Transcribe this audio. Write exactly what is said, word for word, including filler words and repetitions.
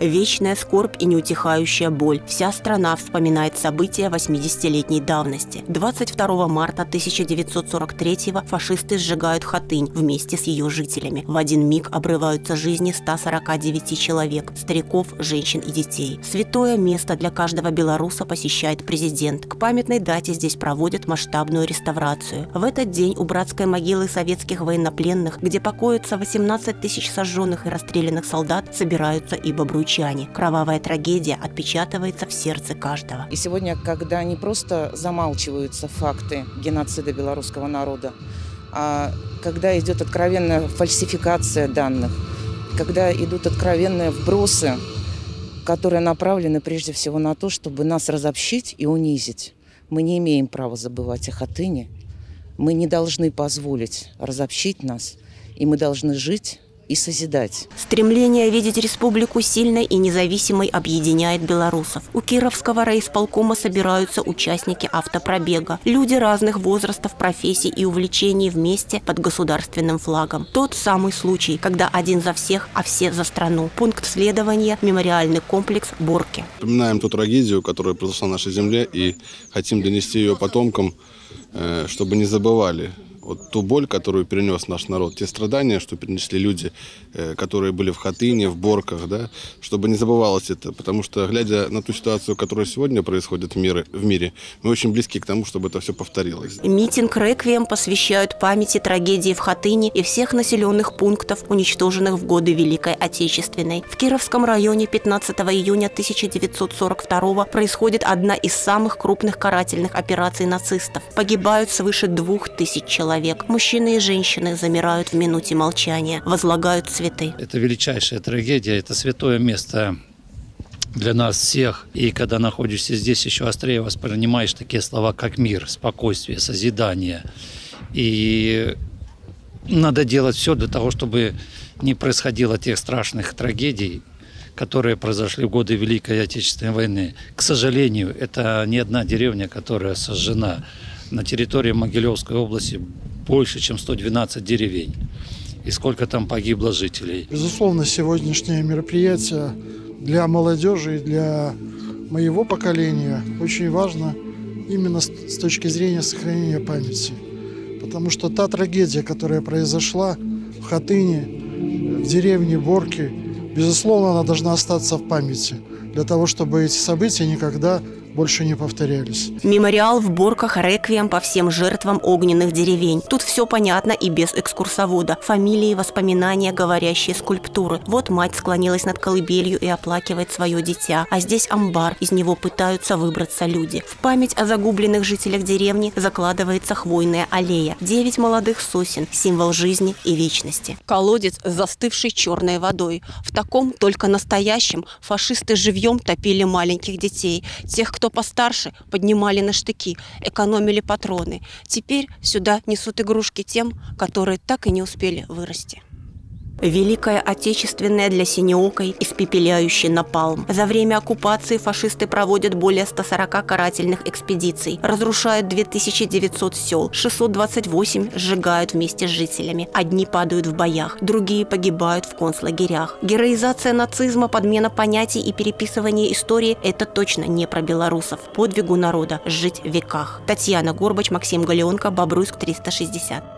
Вечная скорбь и неутихающая боль. Вся страна вспоминает события восьмидесятилетней давности. двадцать второго марта тысяча девятьсот сорок третьего фашисты сжигают Хатынь вместе с ее жителями. В один миг обрываются жизни ста сорока девяти человек, стариков, женщин и детей. Святое место для каждого белоруса посещает президент. К памятной дате здесь проводят масштабную реставрацию. В этот день у братской могилы советских военнопленных, где покоятся восемнадцать тысяч сожженных и расстрелянных солдат, собираются и бобруйчане. Кровавая трагедия отпечатывается в сердце каждого. И сегодня, когда не просто замалчиваются факты геноцида белорусского народа, а когда идет откровенная фальсификация данных, когда идут откровенные вбросы, которые направлены прежде всего на то, чтобы нас разобщить и унизить. Мы не имеем права забывать о Хатыне. Мы не должны позволить разобщить нас, и мы должны жить и созидать. Стремление видеть республику сильной и независимой объединяет белорусов. У Кировского райисполкома собираются участники автопробега. Люди разных возрастов, профессий и увлечений вместе под государственным флагом. Тот самый случай, когда один за всех, а все за страну. Пункт следования – мемориальный комплекс «Борки». Вспоминаем ту трагедию, которая произошла на нашей земле, и хотим донести ее потомкам, чтобы не забывали. Вот ту боль, которую перенес наш народ, те страдания, что перенесли люди, которые были в Хатыне, в Борках, да, чтобы не забывалось это. Потому что, глядя на ту ситуацию, которая сегодня происходит в мире, в мире мы очень близки к тому, чтобы это все повторилось. Митинг «Реквием» посвящают памяти трагедии в Хатыне и всех населенных пунктов, уничтоженных в годы Великой Отечественной. В Кировском районе пятнадцатого июня тысяча девятьсот сорок второго происходит одна из самых крупных карательных операций нацистов. Погибают свыше двух тысяч человек. Мужчины и женщины замирают в минуте молчания, возлагают цветы. Это величайшая трагедия, это святое место для нас всех. И когда находишься здесь, еще острее воспринимаешь такие слова, как мир, спокойствие, созидание. И надо делать все для того, чтобы не происходило тех страшных трагедий, которые произошли в годы Великой Отечественной войны. К сожалению, это не одна деревня, которая сожжена. На территории Могилевской области больше, чем сто двенадцать деревень. И сколько там погибло жителей. Безусловно, сегодняшнее мероприятие для молодежи и для моего поколения очень важно именно с точки зрения сохранения памяти. Потому что та трагедия, которая произошла в Хатыне, в деревне Борки, безусловно, она должна остаться в памяти, для того, чтобы эти события никогда больше не повторялись. Мемориал в Борках «Реквием» по всем жертвам огненных деревень. Тут все понятно и без экскурсовода. Фамилии, воспоминания, говорящие скульптуры. Вот мать склонилась над колыбелью и оплакивает свое дитя. А здесь амбар, из него пытаются выбраться люди. В память о загубленных жителях деревни закладывается хвойная аллея. Девять молодых сосен – символ жизни и вечности. Колодец, застывший черной водой. В таком, только настоящем, фашисты живьем топили маленьких детей. Тех, кто постарше, поднимали на штыки, экономили патроны. Теперь сюда несут игрушки тем, которые так и не успели вырасти. Великая Отечественная для синеокой, испепеляющий напалм. За время оккупации фашисты проводят более ста сорока карательных экспедиций, разрушают две тысячи девятьсот сел, шестьсот двадцать восемь сжигают вместе с жителями. Одни падают в боях, другие погибают в концлагерях. Героизация нацизма, подмена понятий и переписывание истории – это точно не про белорусов. Подвигу народа жить в веках. Татьяна Горбач, Максим Галеонко, Бобруйск, триста шестьдесят.